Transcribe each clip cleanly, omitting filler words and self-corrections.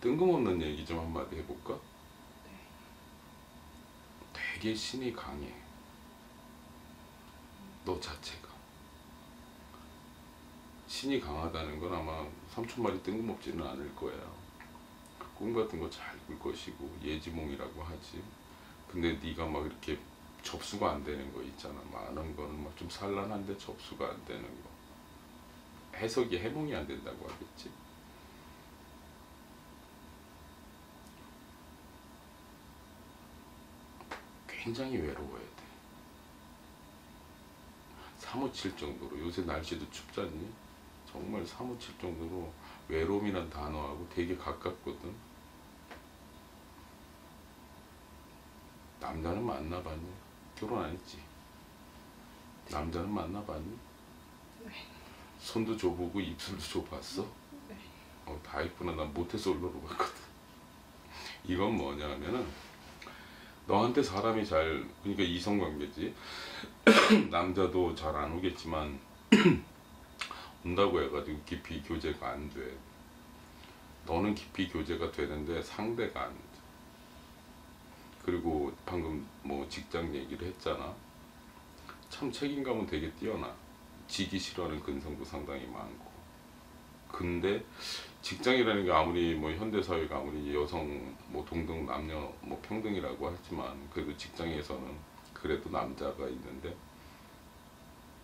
뜬금없는 얘기 좀 한마디 해볼까? 네. 되게 신이 강해. 너 자체가. 신이 강하다는 건 아마 3,000마리 뜬금없지는 않을 거야. 꿈 같은 거 잘 꿀 것이고 예지몽이라고 하지. 근데 네가 막 이렇게 접수가 안 되는 거 있잖아. 많은 거는 막 좀 산란한데 접수가 안 되는 거. 해석이 해몽이 안 된다고 하겠지. 굉장히 외로워야 돼. 사무칠 정도로. 요새 날씨도 춥잖니. 정말 사무칠 정도로 외로움이란 단어하고 되게 가깝거든. 남자는 만나봤니? 결혼 안 했지? 남자는 만나봤니? 네. 손도 줘보고 입술도 줘봤어? 네. 다 있구나. 난 모태솔로로 갔거든. 이건 뭐냐 하면은 너한테 사람이 잘, 그러니까 이성관계지. 남자도 잘 안 오겠지만 온다고 해가지고 깊이 교제가 안 돼. 너는 깊이 교제가 되는데 상대가 안 돼. 그리고 방금 뭐 직장 얘기를 했잖아. 참 책임감은 되게 뛰어나. 지기 싫어하는 근성도 상당히 많고. 근데 직장이라는 게 아무리 뭐 현대사회가 아무리 여성 뭐 동등 남녀 뭐 평등이라고 하지만 그래도 직장에서는 그래도 남자가 있는데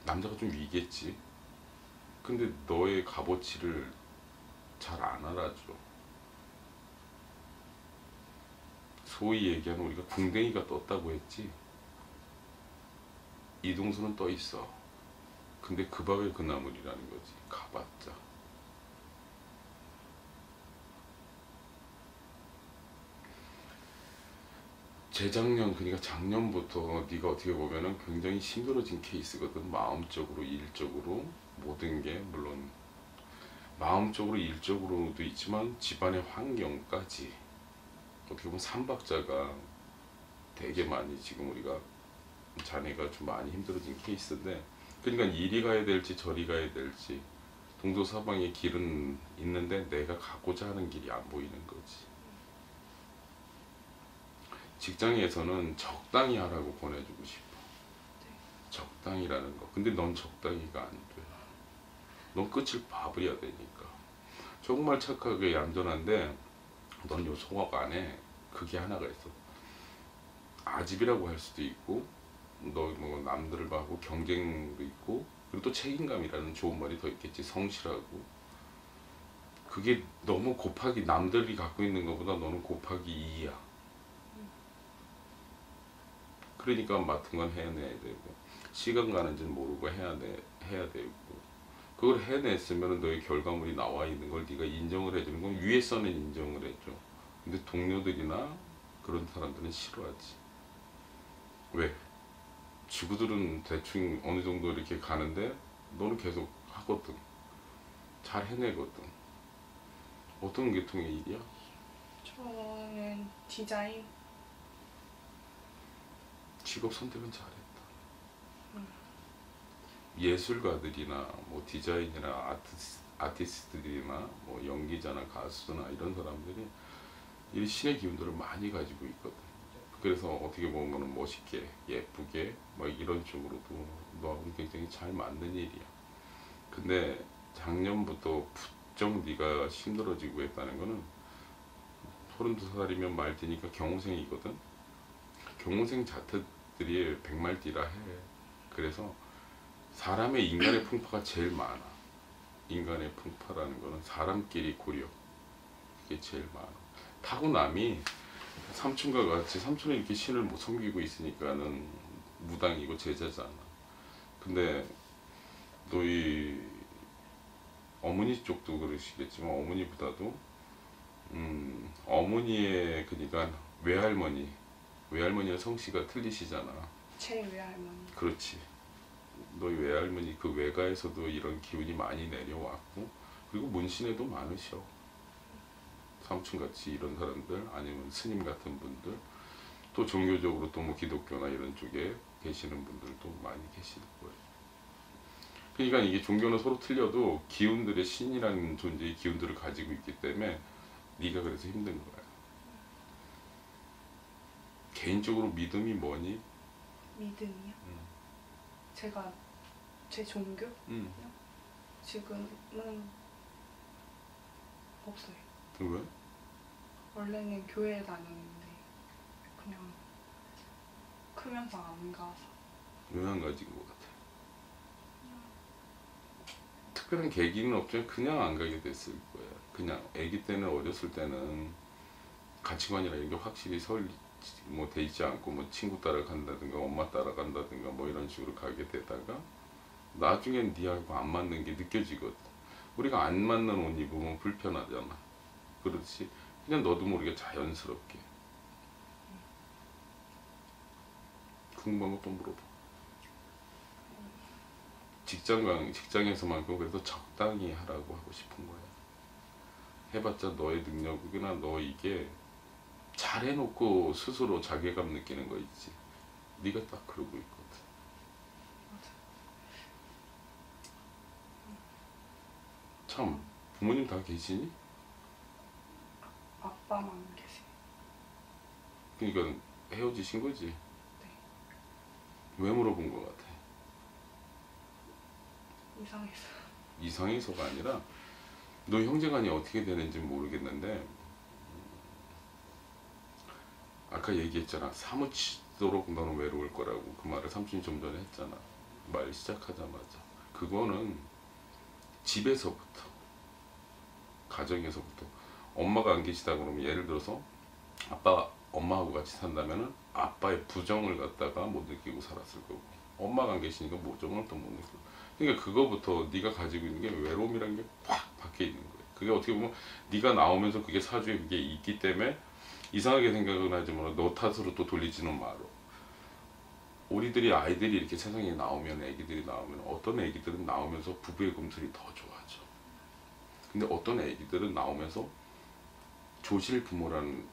남자가 좀 위겠지. 근데 너의 값어치를 잘 안 알아줘. 소위 얘기하면 우리가 궁뎅이가 떴다고 했지. 이동수는 떠 있어. 근데 그 밥에 그 나물이라는 거지. 가봤자. 재작년, 그러니까 작년부터 네가 어떻게 보면은 굉장히 힘들어진 케이스거든. 마음적으로, 일적으로, 모든 게. 물론 마음적으로, 일적으로도 있지만 집안의 환경까지. 어떻게 보면 3박자가 되게 많이 지금 우리가 자네가 좀 많이 힘들어진 케이스인데, 그러니까 이리 가야 될지 저리 가야 될지 동서서방의 길은 있는데 내가 가고자 하는 길이 안 보이는 거지. 직장에서는 적당히 하라고 보내주고 싶어. 네. 적당이라는 거. 근데 넌 적당히가 안 돼. 넌 끝을 봐버려야 되니까. 정말 착하게 얌전한데 넌 요 소확 안에 그게 하나가 있어. 아집이라고 할 수도 있고, 너 뭐 남들을 봐고 경쟁도 있고, 그리고 또 책임감이라는 좋은 말이 더 있겠지. 성실하고. 그게 너무 곱하기, 남들이 갖고 있는 것보다 너는 곱하기 2야. 그러니까 맡은 건 해내야 되고, 시간 가는지는 모르고 해야 되고, 그걸 해냈으면 너의 결과물이 나와 있는 걸 네가 인정을 해주는 건 위에서는 인정을 해줘. 근데 동료들이나 그런 사람들은 싫어하지. 왜? 지구들은 대충 어느 정도 이렇게 가는데 너는 계속 하거든. 잘 해내거든. 어떤 계통의 일이야? 저는 디자인. 직업 선택은 잘했다. 예술가들이나 뭐 디자인이나 아티스트들이나 뭐 연기자나 가수나 이런 사람들이 이 신의 기운들을 많이 가지고 있거든. 그래서 어떻게 보면 멋있게, 예쁘게 막 이런 쪽으로도 너하고는 굉장히 잘 맞는 일이야. 근데 작년부터 부쩍 네가 힘들어지고 했다는 거는 32살이면 말띠니까 경호생이거든. 경호생 자태들이 백말띠라 해. 그래서 사람의 인간의 풍파가 제일 많아. 인간의 풍파라는 거는 사람끼리 고려. 이게 제일 많아. 타고남이 삼촌과 같이, 삼촌은 이렇게 신을 못 섬기고 있으니까는 무당이고 제자잖아. 근데 너희 어머니 쪽도 그러시겠지만 어머니보다도 어머니의, 그러니까 외할머니랑 성씨가 틀리시잖아. 제 외할머니. 그렇지. 너희 외할머니 그 외가에서도 이런 기운이 많이 내려왔고, 그리고 문신에도 많으셔. 삼촌같이 이런 사람들, 아니면 스님 같은 분들, 또 종교적으로 또 뭐 기독교나 이런 쪽에 계시는 분들도 많이 계실 거예요. 그러니까 이게 종교는 서로 틀려도 기운들의 신이라는 존재의 기운들을 가지고 있기 때문에 네가 그래서 힘든 거야. 개인적으로 믿음이 뭐니? 믿음이요? 제가 제 종교요? 지금은 없어요. 왜? 원래는 교회에 다녔는데 그냥 크면서 안 가서. 왜 안 가진 것 같아? 특별한 계기는 없지만 그냥 안 가게 됐을 거야. 그냥 아기 때는, 어렸을 때는 가치관이나 이런 게 확실히 서울 뭐 돼 있지 않고 뭐 친구 따라간다든가 엄마 따라간다든가 뭐 이런 식으로 가게 되다가 나중엔 니하고 안 맞는 게 느껴지거든. 우리가 안 맞는 옷 입으면 불편하잖아. 그렇지? 그냥 너도 모르게 자연스럽게. 궁금한 거 또 물어봐. 직장에서만큼 그래서 적당히 하라고 하고 싶은 거야. 해봤자 너의 능력이나 너 이게 잘해놓고 스스로 자괴감 느끼는 거 있지. 네가 딱 그러고 있거든. 참, 부모님 다 계시니? 아빠만 계세요. 그러니까 헤어지신 거지? 네. 왜 물어본 거 같아? 이상해서. 이상해서가 아니라 너 형제간이 어떻게 되는지 모르겠는데 아까 얘기했잖아. 사무치도록 너는 외로울 거라고. 그 말을 삼촌이 좀 전에 했잖아. 말 시작하자마자. 그거는 집에서부터, 가정에서부터. 엄마가 안 계시다 그러면 예를 들어서 아빠, 엄마하고 같이 산다면은 아빠의 부정을 갖다가 못 느끼고 살았을 거고, 엄마가 안 계시니까 모정을 또 못 느끼고. 그러니까 그거부터 네가 가지고 있는 게 외로움이라는 게 확 박혀 있는 거예요. 그게 어떻게 보면 네가 나오면서 그게 사주에 그게 있기 때문에 이상하게 생각은 하지만 너 탓으로 또 돌리지는 마라. 우리들이 아이들이 이렇게 세상에 나오면, 애기들이 나오면, 어떤 애기들은 나오면서 부부의 금슬이 더 좋아져. 근데 어떤 애기들은 나오면서 조실 부모라는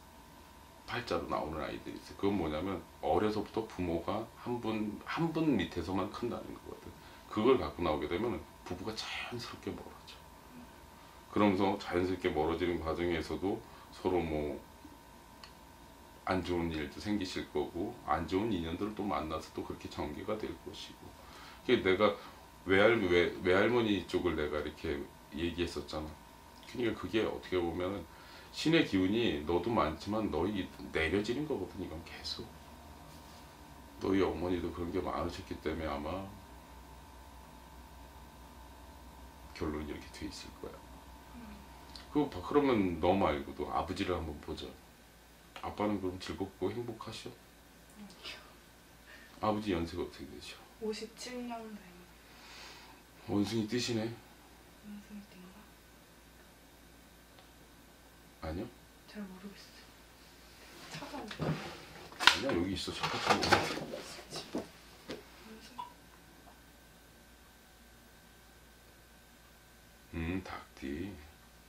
팔자로 나오는 아이들이 있어요. 그건 뭐냐면 어려서부터 부모가 한 분 밑에서만 큰다는 거거든. 그걸 갖고 나오게 되면 부부가 자연스럽게 멀어져. 그러면서 자연스럽게 멀어지는 과정에서도 서로 뭐 안 좋은 일도 생기실 거고, 안 좋은 인연들을 또 만나서 또 그렇게 전개가 될 것이고. 그게 내가 외할머니 쪽을 내가 이렇게 얘기했었잖아. 그러니까 그게 어떻게 보면 신의 기운이 너도 많지만 너희 내려지는 거거든. 이건 계속. 너희 어머니도 그런 게 많으셨기 때문에 아마 결론이 이렇게 돼 있을 거야. 그러면 너 말고도 아버지를 한번 보자. 아빠는 그럼 즐겁고 행복하셔? 아버지 연세가 어떻게 되셔? 57년생. 원숭이 뜨시네. 원숭이 뜬가? 아니요? 잘 모르겠어요. 찾아볼까? 아니야, 여기 있어. 잠깐 찾아볼까? 닭띠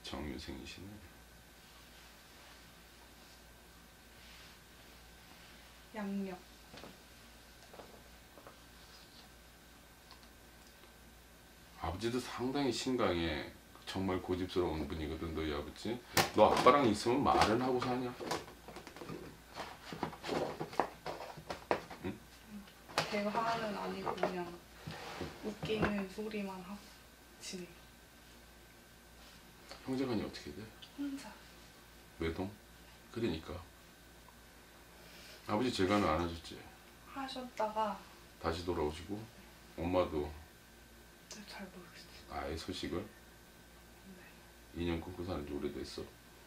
정유생이시네. 양력. 아버지도 상당히 신강해. 정말 고집스러운 분이거든. 너희 아버지. 너 아빠랑 있으면 말은 하고 사냐? 응? 대화는 아니고 그냥 웃기는 소리만 하고 지내. 형제간이 어떻게 돼? 혼자. 외동? 그러니까. 아버지 재간은 안 하셨지? 하셨다가 다시 돌아오시고. 엄마도 잘 모르겠어요. 아예 소식을? 네. 2년 끊고 사는 지 오래됐어? 네.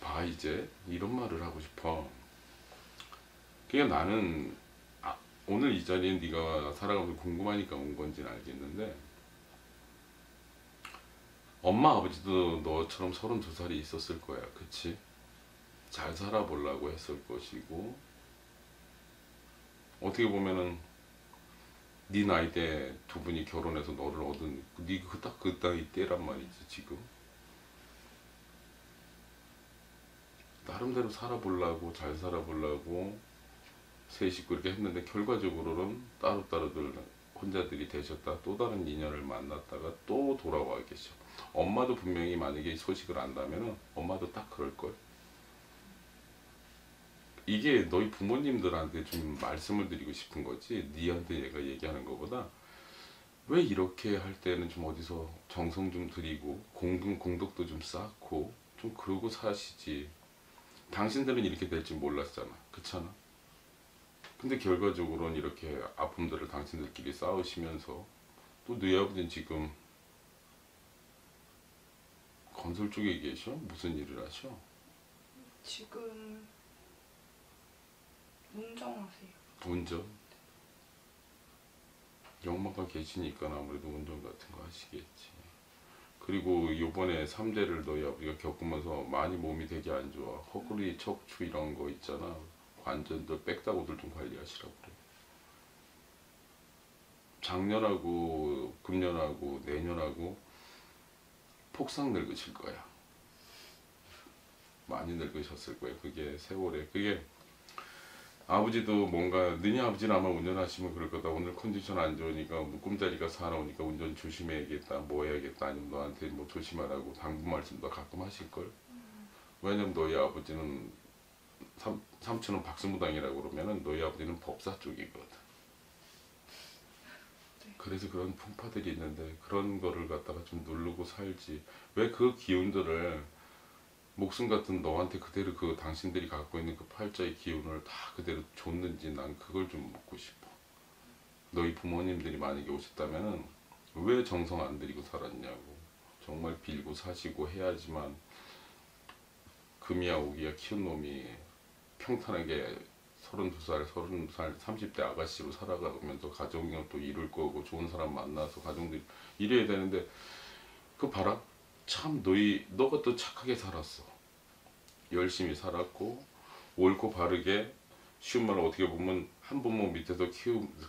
봐, 이제 이런 말을 하고 싶어. 그냥 나는 오늘 이 자리에 네가 살아가면서 궁금하니까 온 건지는 알겠는데 엄마 아버지도 너처럼 32살이 있었을 거야. 그치? 잘 살아보려고 했을 것이고, 어떻게 보면은 네 나이 때 두 분이 결혼해서 너를 얻은, 네가 딱 그 나이 때란 말이지. 지금 나름대로 살아보려고, 잘 살아보려고 세 식구 이렇게 했는데 결과적으로는 따로따로들 혼자들이 되셨다 또 다른 인연을 만났다가 또 돌아와 계셔. 엄마도 분명히 만약에 소식을 안다면 엄마도 딱 그럴걸. 이게 너희 부모님들한테 좀 말씀을 드리고 싶은 거지, 니한테 얘가 얘기하는 것보다 왜 이렇게 할 때는 좀 어디서 정성 좀 드리고 공덕도 좀 쌓고 좀 그러고 사시지. 당신들은 이렇게 될 줄 몰랐잖아, 그렇잖아? 근데 결과적으로는 이렇게 아픔들을 당신들끼리 싸우시면서, 또 너희 아버지는 지금 건설 쪽에 계셔? 무슨 일을 하셔? 지금 운전하세요. 운전? 엄마가 계시니까 아무래도 운전 같은 거 하시겠지. 그리고 요번에 3대를 너희 아버지가 겪으면서 많이 몸이 되게 안 좋아. 허구리, 척추 이런 거 있잖아. 관절들, 백다고들 좀 관리하시라고 그래. 작년하고 금년하고 내년하고 폭삭 늙으실 거야. 많이 늙으셨을 거예요. 그게 세월에. 그게 아버지도 뭔가, 너희 아버지는 아마 운전하시면 그럴 거다. 오늘 컨디션 안 좋으니까 꿈자리가 사나우니까 운전 조심해야겠다. 뭐 해야겠다. 아니면 너한테 뭐 조심하라고 당부 말씀도 가끔 하실걸. 왜냐면 너희 아버지는 삼촌은 박수무당이라고 그러면은 너희 아버지는 법사 쪽이거든. 네. 그래서 그런 풍파들이 있는데 그런 거를 갖다가 좀 누르고 살지. 왜 그 기운들을 목숨 같은 너한테 그대로 그 당신들이 갖고 있는 그 팔자의 기운을 다 그대로 줬는지 난 그걸 좀 묻고 싶어. 너희 부모님들이 만약에 오셨다면은 왜 정성 안 드리고 살았냐고. 정말 빌고 사시고 해야지만 금이야 오기야 키운 놈이 평탄하게 32살, 30살, 30대 아가씨로 살아가면서 가정을 또 이룰 거고 좋은 사람 만나서 가정도 이래야 되는데, 그 봐라. 참 너가 또 착하게 살았어. 열심히 살았고 옳고 바르게, 쉬운 말로 어떻게 보면 한 부모 밑에서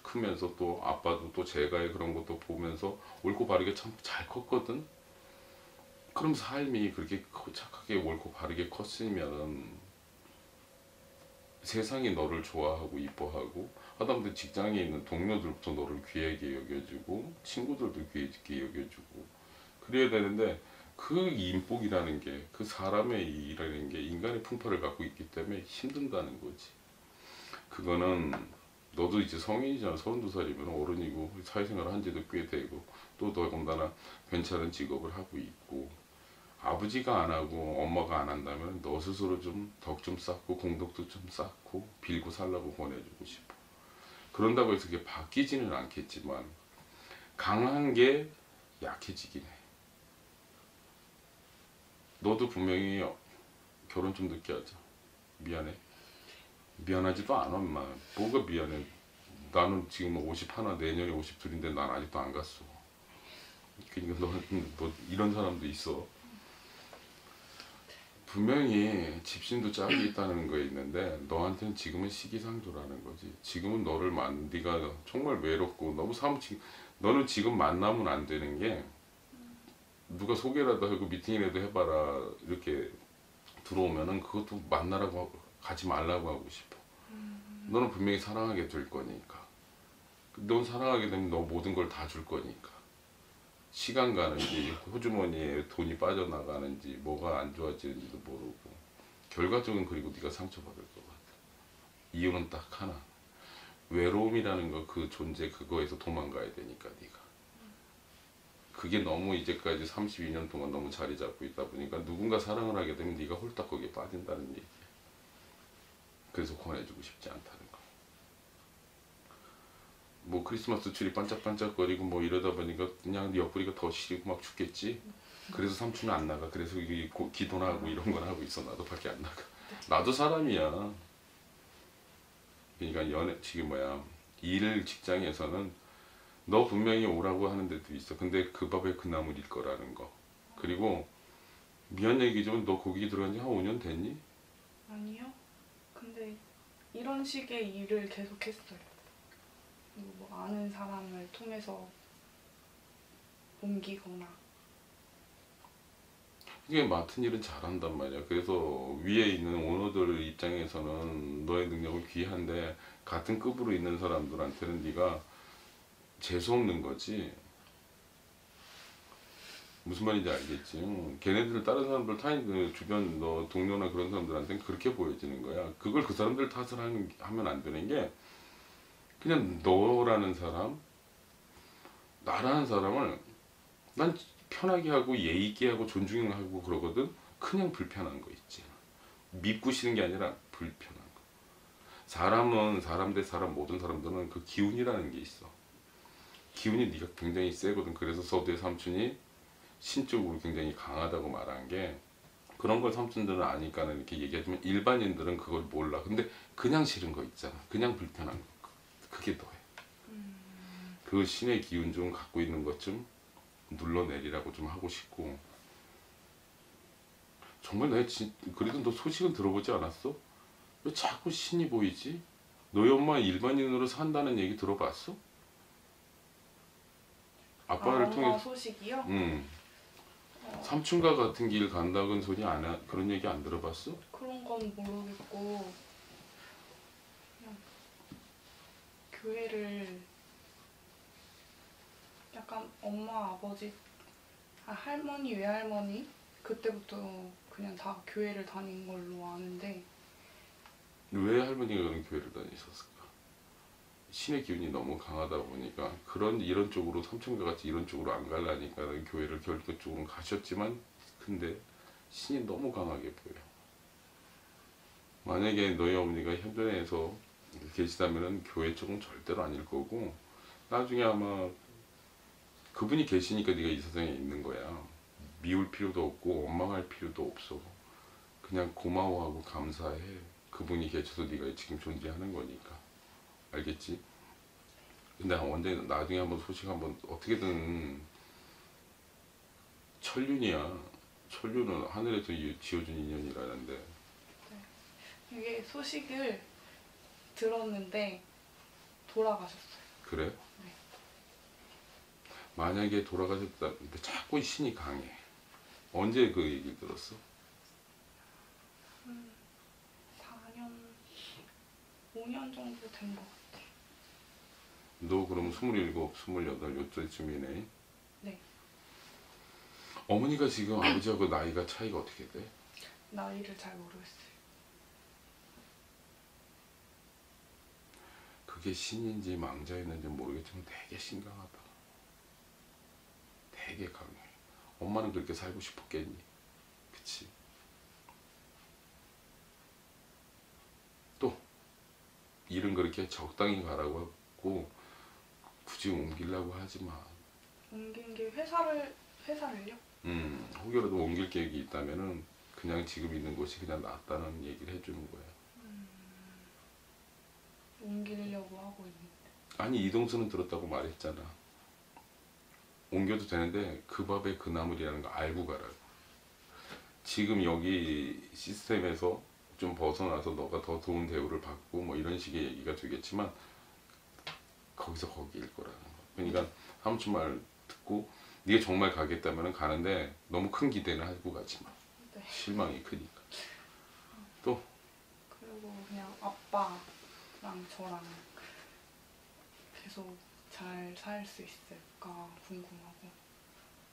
크면서 또 아빠도 또 제가의 그런 것도 보면서 옳고 바르게 참 잘 컸거든. 그럼 삶이 그렇게 착하게 옳고 바르게 컸으면 세상이 너를 좋아하고 이뻐하고, 하다못해 직장에 있는 동료들부터 너를 귀하게 여겨주고 친구들도 귀하게 여겨주고 그래야 되는데, 그 인복이라는 게, 그 사람의 일이라는 게 인간의 풍파를 갖고 있기 때문에 힘든다는 거지. 그거는 너도 이제 성인이잖아. 32살이면 어른이고 사회생활을 한 지도 꽤 되고, 또 더군다나 괜찮은 직업을 하고 있고, 아버지가 안 하고 엄마가 안 한다면 너 스스로 좀 덕 좀 쌓고 공덕도 좀 쌓고 빌고 살라고 권해주고 싶어. 그런다고 해서 그게 바뀌지는 않겠지만 강한 게 약해지긴 해. 너도 분명히 결혼 좀 늦게 하자. 미안해. 미안하지도 않아, 엄마. 뭐가 미안해. 나는 지금 51, 내년에 52인데 난 아직도 안 갔어. 그러니까 너 이런 사람도 있어. 분명히 집신도 짝이 있다는 거에 있는데 너한테는 지금은 시기상조라는 거지. 지금은 너를 네가 정말 외롭고 너무 사무치고, 너는 지금 만나면 안 되는 게, 누가 소개라도 하고 미팅이라도 해봐라 이렇게 들어오면은 그것도 만나라고 하고 가지 말라고 하고 싶어. 너는 분명히 사랑하게 될 거니까. 넌 사랑하게 되면 너 모든 걸 다 줄 거니까. 시간 가는지, 호주머니에 돈이 빠져나가는지, 뭐가 안 좋아지는지도 모르고 결과적인, 그리고 네가 상처받을 것 같아. 이유는 딱 하나. 외로움이라는 거, 그 존재 그거에서 도망가야 되니까 네가. 그게 너무 이제까지 32년 동안 너무 자리 잡고 있다 보니까 누군가 사랑을 하게 되면 네가 홀딱 거기에 빠진다는 얘기야. 그래서 권해주고 싶지 않다는 거. 뭐 크리스마스 트리 반짝반짝거리고 뭐 이러다 보니까 그냥 네 옆구리가 더 시리고 막 죽겠지. 그래서 삼촌은 안 나가. 그래서 기도나 하고 이런 건 하고 있어. 나도 밖에 안 나가. 나도 사람이야. 그러니까 일 직장에서는 너 분명히 오라고 하는 데도 있어. 근데 그 밥에 그 나물일 거라는 거. 그리고 미안 얘기지만 너 거기 들어간 지 한 5년 됐니? 아니요. 근데 이런 식의 일을 계속 했어요. 뭐 아는 사람을 통해서 옮기거나. 이게 맡은 일은 잘한단 말이야. 그래서 위에 있는 오너들 입장에서는 너의 능력은 귀한데 같은 급으로 있는 사람들한테는 네가 재수없는 거지. 무슨 말인지 알겠지. 걔네들 다른 사람들 타인 주변 너 동료나 그런 사람들한테는 그렇게 보여지는 거야. 그걸 그 사람들 탓을 하면 안 되는 게, 그냥 너라는 사람, 나라는 사람을 난 편하게 하고 예의 있게 하고 존중하고 그러거든. 그냥 불편한 거 있지. 믿고 싫은 게 아니라 불편한 거. 사람은 사람 대 사람, 모든 사람들은 그 기운이라는 게 있어. 기운이 네가 굉장히 세거든. 그래서 서두에 삼촌이 신적으로 굉장히 강하다고 말한 게, 그런 걸 삼촌들은 아니까는 이렇게 얘기하지만 일반인들은 그걸 몰라. 근데 그냥 싫은 거 있잖아. 그냥 불편한 거. 그게 너야. 그 신의 기운 좀 갖고 있는 것 좀 눌러내리라고 좀 하고 싶고. 정말 내가 그래도 너 소식은 들어보지 않았어? 왜 자꾸 신이 보이지? 너희 엄마 일반인으로 산다는 얘기 들어봤어? 아빠를 통해 소식이요? 삼촌과 같은 길 간다는 소리 안 해? 그런 얘기 안 들어봤어? 그런 건 모르겠고, 그냥 교회를 약간 엄마, 아버지, 할머니, 외할머니 그때부터 그냥 다 교회를 다닌 걸로 아는데. 왜 할머니가 그런 교회를 다니셨을까? 신의 기운이 너무 강하다 보니까 그런 이런 쪽으로, 삼촌과 같이 이런 쪽으로 안 가려니까 교회를 결국 쪽으로 가셨지만, 근데 신이 너무 강하게 보여. 만약에 너희 어머니가 현존에서 계시다면은 교회 쪽은 절대로 아닐 거고, 나중에 아마 그분이 계시니까 네가 이 세상에 있는 거야. 미울 필요도 없고 원망할 필요도 없어. 그냥 고마워하고 감사해. 그분이 계셔서 네가 지금 존재하는 거니까. 알겠지? 근데 언제 나중에 한번 소식 한번 어떻게든, 천륜이야. 천륜은 하늘에서 지어준 인연이라는데. 네. 이게 소식을 들었는데 돌아가셨어요. 그래? 네. 만약에 돌아가셨다. 근데 자꾸 신이 강해. 언제 그 얘기를 들었어? 5년 정도 된 것 같아. 너 그럼 27, 28 요때쯤이네? 네. 어머니가 지금 아버지하고 나이가 차이가 어떻게 돼? 나이를 잘 모르겠어요. 그게 신인지 망자였는지 모르겠지만 되게 심각하다. 되게 강해. 엄마는 그렇게 살고 싶었겠니? 그치? 또 일은 그렇게 적당히 가라고 하고 굳이 옮기려고 하지 마. 옮긴 게 회사를요? 혹여라도 옮길 계획이 있다면은 그냥 지금 있는 곳이 그냥 낫다는 얘기를 해주는 거야. 옮기려고 하고 있는데. 아니, 이동수는 들었다고 말했잖아. 옮겨도 되는데 그 밥에 그 나물이라는 거 알고 가라고. 지금 여기 시스템에서 좀 벗어나서 너가 더 좋은 대우를 받고 뭐 이런 식의 얘기가 되겠지만 거기서 거기일 거라는 거. 그러니까 삼촌 말 듣고 네가 정말 가겠다면 가는데 너무 큰 기대는 하고 가지 마. 네. 실망이 크니까. 또? 그리고 그냥 아빠랑 저랑 계속 잘 살 수 있을까 궁금하고.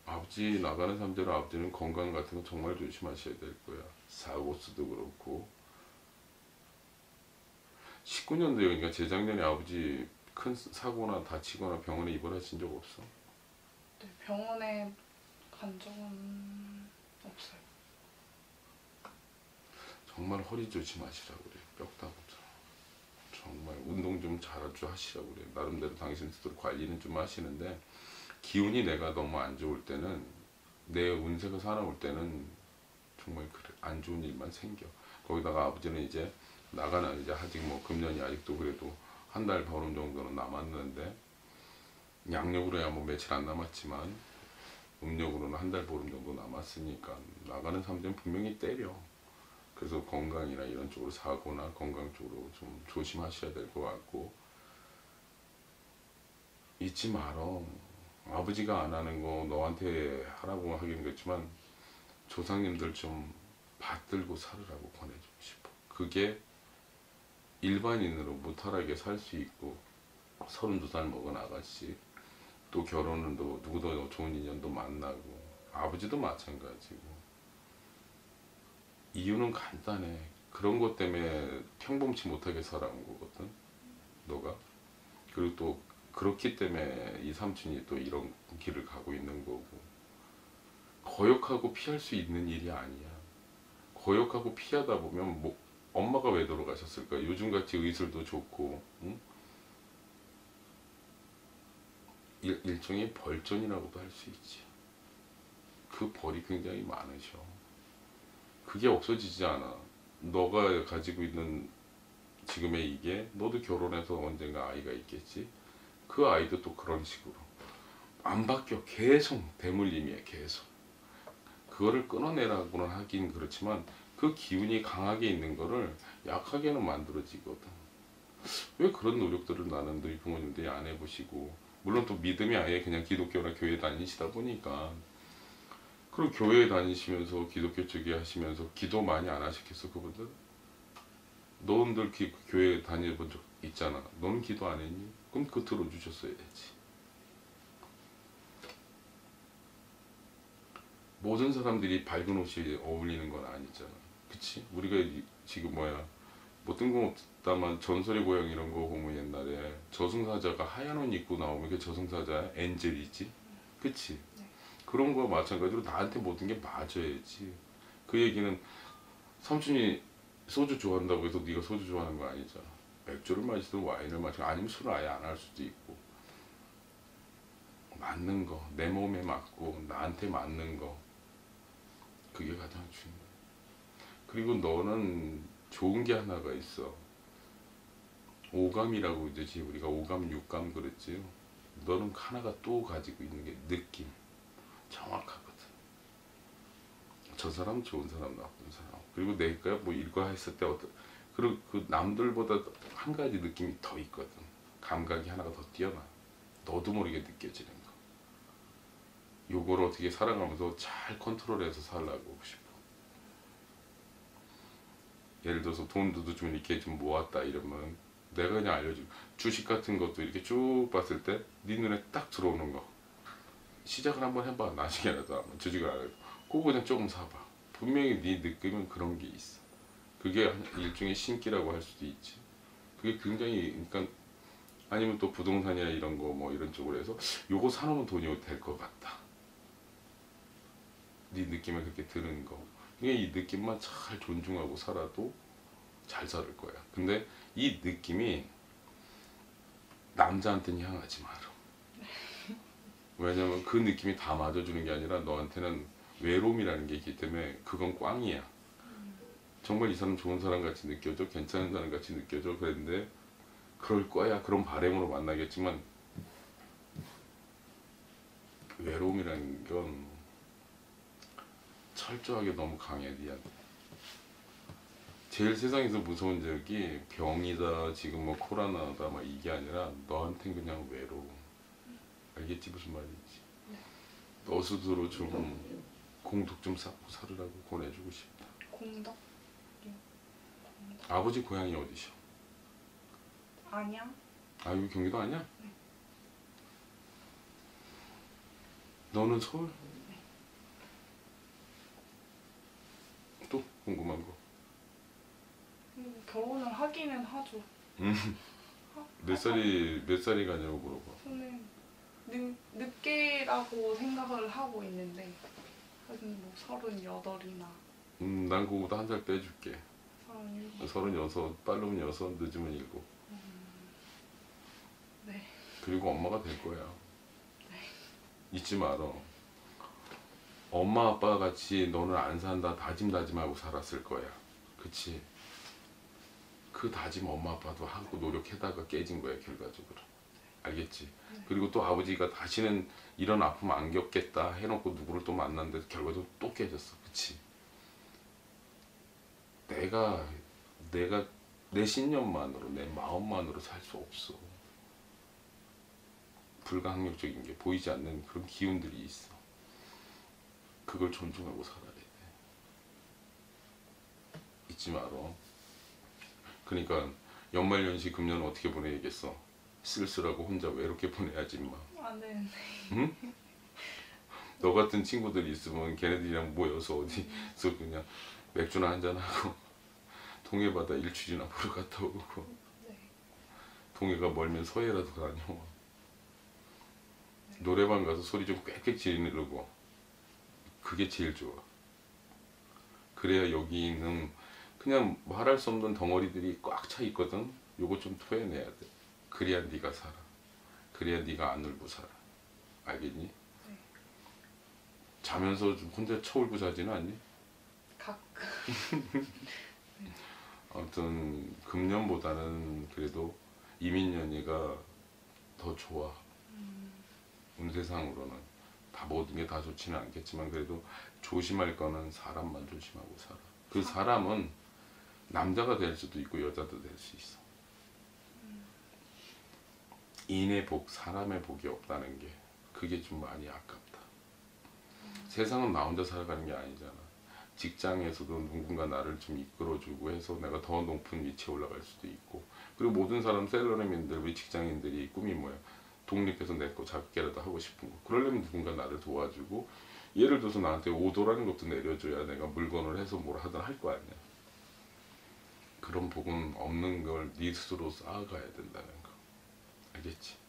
아버지 나가는 사람들은, 아버지는 건강 같은 거 정말 조심하셔야 될 거야. 사고수도 그렇고. 19년도에, 그러니까 재작년에 아버지 큰 사고나 다치거나 병원에 입원하신 적 없어? 네, 병원에 간 적은 없어요. 정말 허리 조심하시라고 그래. 뼈다구처럼. 정말 운동 좀 자주 하시라고 그래. 나름대로 당신 스스로 관리는 좀 하시는데, 기운이 내가 너무 안 좋을 때는, 내 운세가 살아올 때는 정말 그래. 안 좋은 일만 생겨. 거기다가 아버지는 이제 나가는, 이제 아직 뭐 금년이 아직도 그래도 한 달 보름 정도는 남았는데, 양력으로야 뭐 며칠 안 남았지만 음력으로는 한 달 보름 정도 남았으니까 나가는 사람들은 분명히 때려. 그래서 건강이나 이런 쪽으로, 사고나 건강 쪽으로 좀 조심하셔야 될 것 같고. 잊지 말어. 아버지가 안 하는 거 너한테 하라고 하긴 그렇지만 조상님들 좀 받들고 살으라고 권해주고 싶어. 그게 일반인으로 무탈하게 살 수 있고, 32살 먹은 아가씨, 또 결혼은 또 누구도 좋은 인연도 만나고, 아버지도 마찬가지고. 이유는 간단해. 그런 것 때문에 평범치 못하게 살아온 거거든, 너가. 그리고 또 그렇기 때문에 이 삼촌이 또 이런 길을 가고 있는 거고. 거역하고 피할 수 있는 일이 아니야. 거역하고 피하다 보면 뭐, 엄마가 왜 돌아가셨을까? 요즘같이 의술도 좋고, 응? 일종의 벌전이라고도 할 수 있지. 그 벌이 굉장히 많으셔. 그게 없어지지 않아. 너가 가지고 있는 지금의 이게, 너도 결혼해서 언젠가 아이가 있겠지. 그 아이도 또 그런 식으로 안 바뀌어. 계속 대물림이야, 계속. 그거를 끊어내라고는 하긴 그렇지만, 그 기운이 강하게 있는 거를 약하게는 만들어지거든. 왜 그런 노력들을 나는 너희 부모님들이 안 해보시고, 물론 또 믿음이 아예 그냥 기독교나 교회 다니시다 보니까. 그리고 교회 다니시면서 기독교 쪽에 하시면서 기도 많이 안 하셨겠어, 그분들? 너희들 교회 다녀본 적 있잖아. 넌 기도 안 했니? 그럼 그거 들어주셨어야지. 모든 사람들이 밝은 옷이 어울리는 건 아니잖아, 그치? 우리가 지금 뭐 뜬금없다만 전설의 고향 이런 거 보면 옛날에 저승사자가 하얀 옷 입고 나오면 그 저승사자 엔젤이지, 그치? 네. 그런 거 마찬가지로 나한테 모든 게 맞아야지. 그 얘기는 삼촌이 소주 좋아한다고 해서 네가 소주 좋아하는 거 아니잖아. 맥주를 마시든 와인을 마시든, 아니면 술을 아예 안 할 수도 있고. 맞는 거, 내 몸에 맞고 나한테 맞는 거, 그게 가장 중요해. 그리고 너는 좋은 게 하나가 있어. 오감이라고 그러지, 우리가 오감, 육감 그랬지요. 너는 하나가 또 가지고 있는 게 느낌. 정확하거든. 저 사람 좋은 사람, 나쁜 사람. 그리고 내가 뭐 일과 했을 때 어떤, 그리고 그 남들보다 한 가지 느낌이 더 있거든. 감각이 하나가 더 뛰어나. 너도 모르게 느껴지는 거. 요걸 어떻게 살아가면서 잘 컨트롤해서 살라고 싶어. 예를 들어서 돈도 좀 이렇게 좀 모았다 이러면 내가 그냥 알려주고, 주식 같은 것도 이렇게 쭉 봤을 때 네 눈에 딱 들어오는 거, 시작을 한번 해봐. 나중에라도 한번 주식을 알려줘. 그거 그냥 조금 사봐. 분명히 네 느낌은 그런 게 있어. 그게 일종의 신기라고 할 수도 있지. 그게 굉장히, 그러니까, 아니면 또 부동산이나 이런 거 뭐 이런 쪽으로 해서 요거 사놓으면 돈이 될 것 같다. 네 느낌에 그렇게 드는 거. 이 느낌만 잘 존중하고 살아도 잘 살 거야. 근데 이 느낌이 남자한테는 향하지 마라. 왜냐면 그 느낌이 다 맞아주는 게 아니라 너한테는 외로움이라는 게 있기 때문에 그건 꽝이야. 정말 이 사람 좋은 사람 같이 느껴져, 괜찮은 사람 같이 느껴져. 그랬는데 그럴 거야. 그런 바램으로 만나겠지만, 외로움이라는 건 철저하게 너무 강해, 니한테. 제일 세상에서 무서운 적이 병이다, 지금 뭐 코로나다, 막 이게 아니라 너한텐 그냥 외로움. 알겠지, 무슨 말인지? 너 스스로 좀 공덕 좀 쌓고 살으라고 권해주고 싶다. 공덕? 아버지 고향이 어디셔? 아니야. 아, 여기 경기도 아니야? 네. 너는 서울? 또 궁금한 거. 결혼을 하기는 하죠. 몇 살이 가냐고 물어봐. 저는 늦게라고 생각을 하고 있는데, 뭐 38이나. 난 그거보다 한 살 빼줄게. 36. 36, 빠르면 6, 늦으면 7. 네. 그리고 엄마가 될 거야. 네. 잊지 마라. 엄마 아빠 같이 너는 안 산다 다짐하고 살았을 거야, 그치? 그 다짐 엄마 아빠도 하고 노력하다가 깨진 거야, 결과적으로. 알겠지? 네. 그리고 또 아버지가 다시는 이런 아픔 안 겪겠다 해놓고 누구를 또 만났는데 결과적으로 또 깨졌어, 그치? 내가 내 신념만으로, 내 마음만으로 살 수 없어. 불가항력적인 게, 보이지 않는 그런 기운들이 있어. 그걸 존중하고 살아야 돼. 잊지 마라. 그러니까 연말연시 금년은 어떻게 보내야겠어? 쓸쓸하고 혼자 외롭게 보내야지, 인마. 하면 안 되는데. 응? 너 같은 친구들이 있으면 걔네들이랑 모여서 어디서 그냥 맥주나 한잔하고 동해바다 일출이나 보러 갔다 오고. 네. 동해가 멀면 서해라도 다녀와. 네. 노래방 가서 소리 좀 꽥꽥 지르고. 그게 제일 좋아. 그래야 여기 있는 그냥 말할 수 없는 덩어리들이 꽉 차 있거든. 요거 좀 토해내야 돼. 그래야 네가 살아. 그래야 네가 안 울고 살아. 알겠니? 네. 자면서 좀 혼자 쳐울고 자지는 않니? 가끔. 네. 아무튼 금년보다는 그래도 이민년이가 더 좋아. 운세상으로는 다 모든 게 다 좋지는 않겠지만 그래도 조심할 거는 사람만 조심하고 살아. 그 사람은 남자가 될 수도 있고 여자도 될 수 있어. 인의 복, 사람의 복이 없다는 게 그게 좀 많이 아깝다. 세상은 나 혼자 살아가는 게 아니잖아. 직장에서도 누군가 나를 좀 이끌어주고 해서 내가 더 높은 위치에 올라갈 수도 있고. 그리고 모든 사람, 셀러리맨들, 우리 직장인들이 꿈이 뭐야? 독립해서 내 거 작게라도 하고 싶은 거. 그러려면 누군가 나를 도와주고, 예를 들어서 나한테 오도라는 것도 내려줘야 내가 물건을 해서 뭘 하든 할 거 아니야. 그런 복은 없는 걸 네 스스로 쌓아가야 된다는 거. 알겠지?